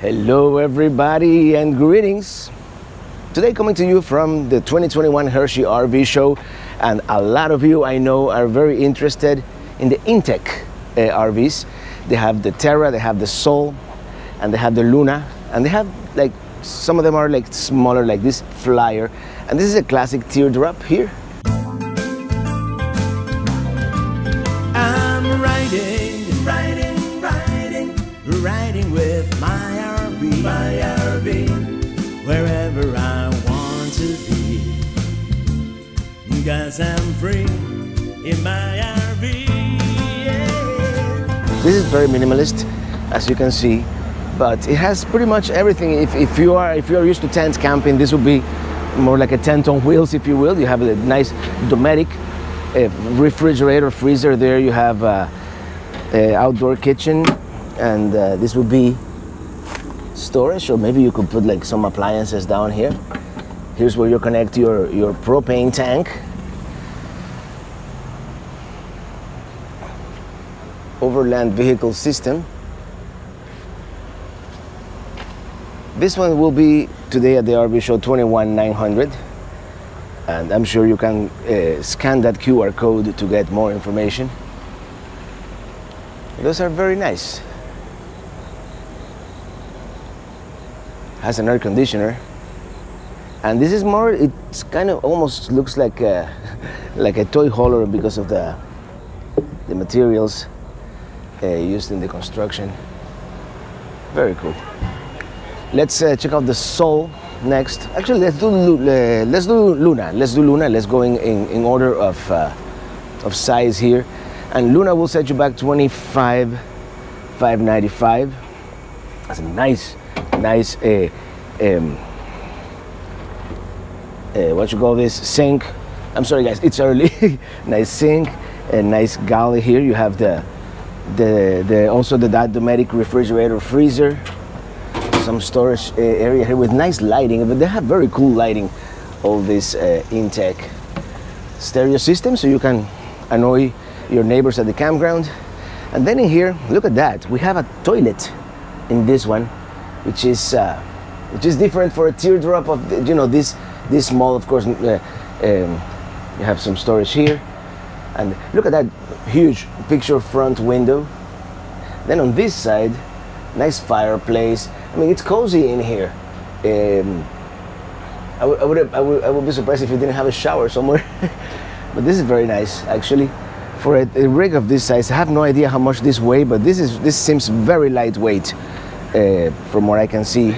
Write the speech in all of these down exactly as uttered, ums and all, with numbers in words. Hello everybody and greetings. Today coming to you from the twenty twenty-one Hershey R V show, and a lot of you I know are very interested in the inTech uh, R Vs. They have the Terra, they have the Soul, and they have the Luna, and they have like some of them are like smaller like this Flyer, and this is a classic teardrop here. I'm riding, riding, riding, riding with my My R V, wherever I want to be, 'cause I'm free in my R V, yeah. This is very minimalist, as you can see, but it has pretty much everything. If, if you are if you are used to tent camping, this would be more like a tent on wheels, if you will. You have a nice Dometic uh, refrigerator, freezer there. You have uh, an outdoor kitchen, and uh, this would be storage, or maybe you could put like some appliances down here. Here's where you connect your your propane tank. Overland Vehicle System. This one will be today at the R V show twenty-one nine hundred, and I'm sure you can uh, scan that Q R code to get more information. Those are very nice. Has an air conditioner, and this is more, it's kind of almost looks like a, like a toy hauler because of the, the materials uh, used in the construction. Very cool. Let's uh, check out the Soul next. Actually, let's do, uh, let's do Luna. Let's do Luna. Let's go in, in, in order of, uh, of size here. And Luna will set you back twenty-five thousand five hundred ninety-five dollars. That's a nice nice uh, um, uh, what you call this, sink. I'm sorry guys, it's early. Nice sink, a nice galley here. You have the the, the also the Dometic refrigerator freezer, some storage uh, area here with nice lighting, but they have very cool lighting. All this uh, inTech stereo system, so you can annoy your neighbors at the campground. And then in here, look at that, we have a toilet in this one, which is uh, which is different for a teardrop of the, you know, this this small. Of course, uh, um, you have some storage here, and look at that huge picture front window. Then on this side, nice fireplace. I mean, it's cozy in here. Um, I, I would I would I would be surprised if you didn't have a shower somewhere. But this is very nice, actually, for a, a rig of this size. I have no idea how much this weighs, but this is this seems very lightweight. Uh, from what I can see.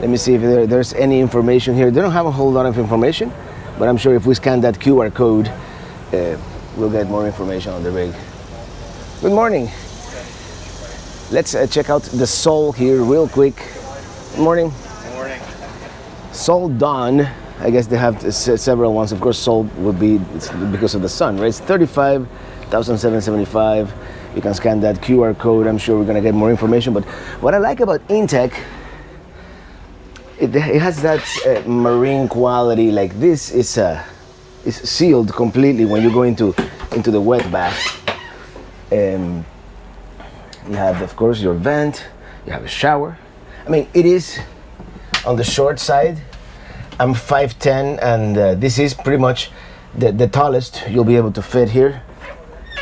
Let me see if there, there's any information here. They don't have a whole lot of information, but I'm sure if we scan that Q R code, uh, we'll get more information on the rig. Good morning. Let's uh, check out the Soul here real quick. Good morning. Good morning. Soul Dawn. I guess they have several ones. Of course, Soul would be it's because of the sun, right? It's thirty-five thousand seven hundred seventy-five. You can scan that Q R code. I'm sure we're gonna get more information. But what I like about inTech, it, it has that uh, marine quality. Like this is uh, is sealed completely when you go into into the wet bath. Um, you have, of course, your vent. You have a shower. I mean, it is on the short side. I'm five ten, and uh, this is pretty much the, the tallest you'll be able to fit here.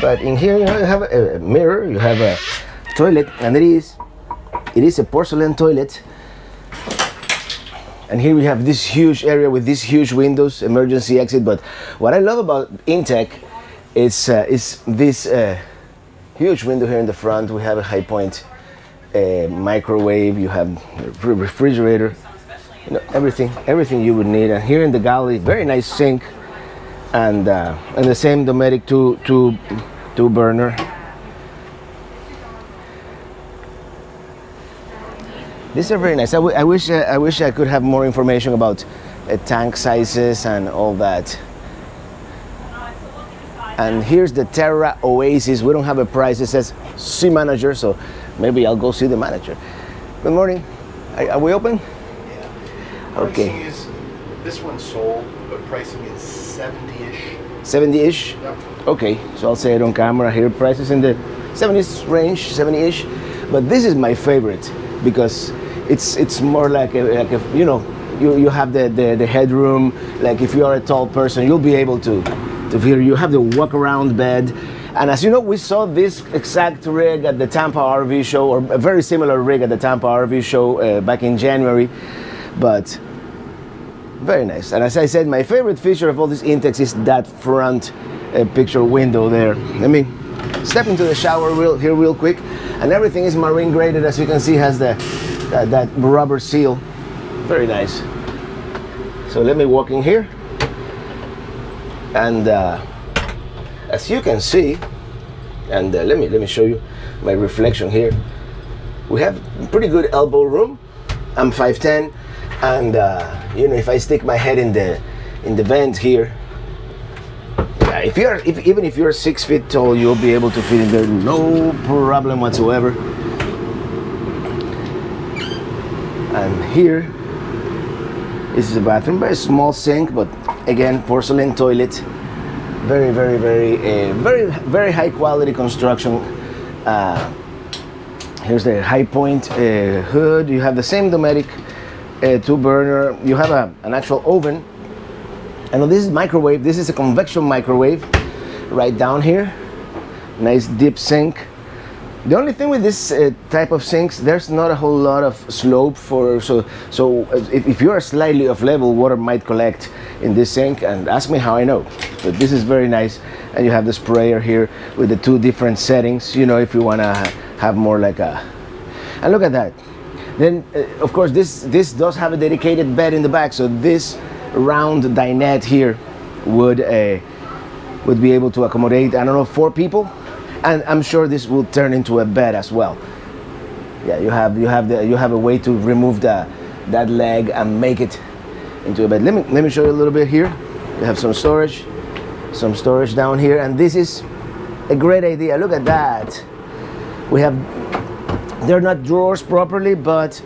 But in here you have a mirror, you have a toilet, and it is it is a porcelain toilet. And here we have this huge area with these huge windows, emergency exit. But what I love about inTech is uh, is this uh, huge window here in the front. We have a High Point uh, microwave. You have a refrigerator. You know, everything, everything you would need. And here in the galley, very nice sink. And, uh, and the same Dometic two, two, two burner. These are very nice. I, w I wish uh, I wish I could have more information about uh, tank sizes and all that. And here's the Terra Oasis. We don't have a price. It says see manager, so maybe I'll go see the manager. Good morning. Are, are we open? Yeah. Okay. This one's sold, but pricing is seventy-ish. seventy-ish? Yep. Okay, so I'll say it on camera here. Prices in the seventies range, seventy-ish. But this is my favorite. because it's it's more like a, like a, you know, you you have the, the the headroom. Like if you are a tall person, you'll be able to to feel. You have the walk around bed. And as you know, we saw this exact rig at the Tampa R V show, or a very similar rig at the Tampa R V show uh, back in January. But very nice. And as I said, my favorite feature of all these inTechs is that front uh, picture window there. I mean, step into the shower real, here real quick, and everything is marine graded, as you can see, has the that, that rubber seal. Very nice. So let me walk in here, and uh, as you can see, and uh, let me let me show you my reflection here. We have pretty good elbow room. I'm five ten, and uh, you know, if I stick my head in the in the vent here, yeah, if you're if, even if you're six feet tall, you'll be able to fit in there, no problem whatsoever. And here is the bathroom, very small sink, but again, porcelain toilet. Very, very, very, uh, very, very high quality construction. Uh, here's the High Point uh, hood. You have the same Dometic uh, two burner. You have a, an actual oven. And this is microwave. This is a convection microwave right down here. Nice deep sink. The only thing with this uh, type of sinks, there's not a whole lot of slope for, so so if, if you are slightly off level, water might collect in this sink, and ask me how I know. But this is very nice, and you have the sprayer here with the two different settings, you know, if you want to have more like a, and look at that. Then uh, of course this this does have a dedicated bed in the back, so this round dinette here would uh, would be able to accommodate, I don't know, four people. And I'm sure this will turn into a bed as well. Yeah, you have you have the you have a way to remove the that leg and make it into a bed. Let me let me show you a little bit here. You have some storage, some storage down here, and this is a great idea. Look at that. We have, they're not drawers properly, but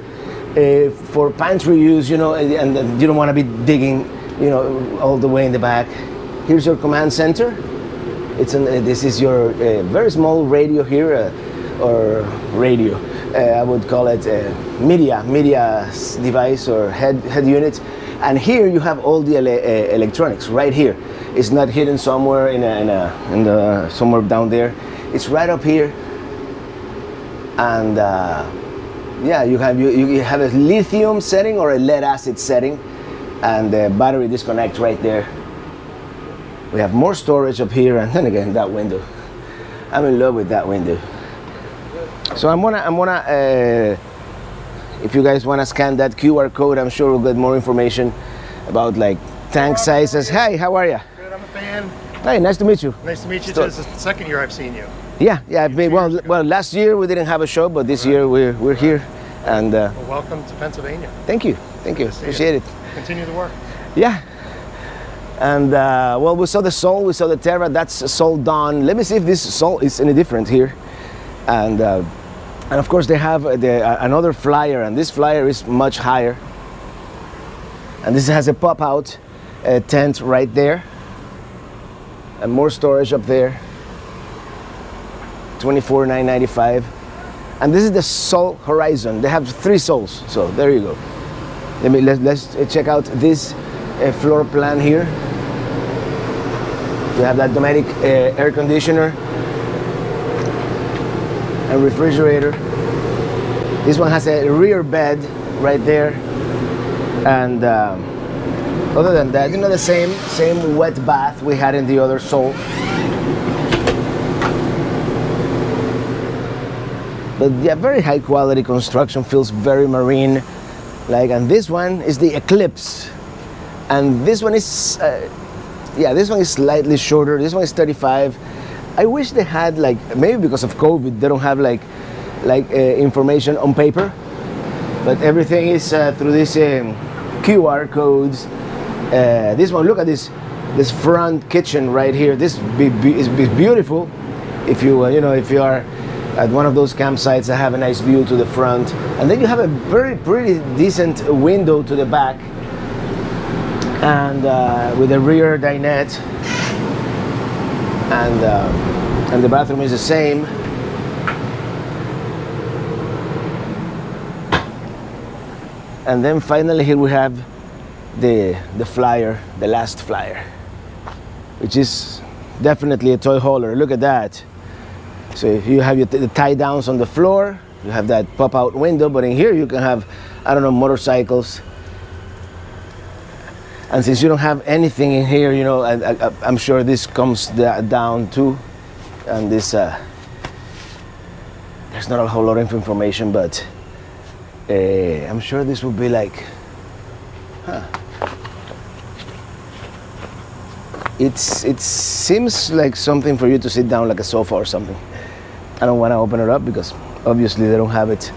uh, for pantry use, you know, and, and you don't want to be digging, you know, all the way in the back. Here's your command center. It's an, uh, this is your uh, very small radio here, uh, or radio, uh, I would call it a media, media device or head, head unit. And here you have all the ele uh, electronics right here. It's not hidden somewhere in a, in a, in the, somewhere down there. It's right up here. And uh, yeah, you have, you, you have a lithium setting or a lead acid setting, and the battery disconnect right there. We have more storage up here, and then again that window. I'm in love with that window. So I'm gonna, I'm gonna. Uh, if you guys wanna scan that Q R code, I'm sure we'll get more information about like tank sizes. Hi, how are you? Good, I'm a fan. Hey, nice to meet you. Nice to meet you. So, this is the second year I've seen you. Yeah, yeah. I've been, well, well, last year we didn't have a show, but this right. year we're we're right. here, and uh, well, welcome to Pennsylvania. Thank you, thank you. Appreciate it. it. Continue the work. Yeah. And uh, well, we saw the Soul, we saw the Terra, that's Soul Dawn. Let me see if this Soul is any different here. And uh, and of course they have the, uh, another flyer, and this flyer is much higher. And this has a pop-out uh, tent right there. And more storage up there. twenty-four thousand nine hundred ninety-five dollars. And this is the Soul Horizon. They have three Souls, so there you go. Let me, let's, let's check out this uh, floor plan here. You have that Dometic uh, air conditioner and refrigerator. This one has a rear bed right there, and um, other than that, you know, the same same wet bath we had in the other Soul. But yeah, very high quality construction, feels very marine like. And this one is the Eclipse, and this one is uh, yeah, this one is slightly shorter. This one is thirty-five. I wish they had, like, maybe because of COVID, they don't have like like uh, information on paper, but everything is uh, through these um, Q R codes. Uh, this one, look at this this front kitchen right here. This be, be, is be beautiful. If you uh, you know, if you are at one of those campsites that have a nice view to the front, and then you have a very pretty decent window to the back. And uh, with a rear dinette, and uh, and the bathroom is the same. And then finally here we have the, the flyer, the last flyer, which is definitely a toy hauler. Look at that. So you have your the tie downs on the floor, you have that pop out window, but in here you can have, I don't know, motorcycles. And since you don't have anything in here, you know, I, I, I'm sure this comes down too. And this, uh, there's not a whole lot of information, but uh, I'm sure this will be like, huh. It's, it seems like something for you to sit down, like a sofa or something. I don't want to open it up because obviously they don't have it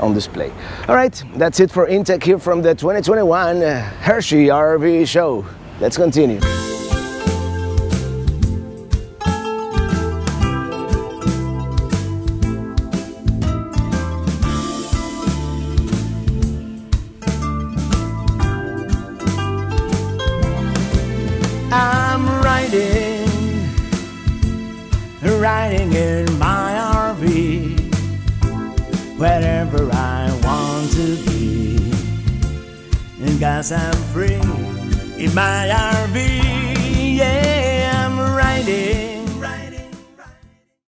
on display. All right, that's it for inTech here from the twenty twenty-one Hershey R V Show. Let's continue. Riding in my R V, wherever I want to be, and 'cause I'm free in my R V.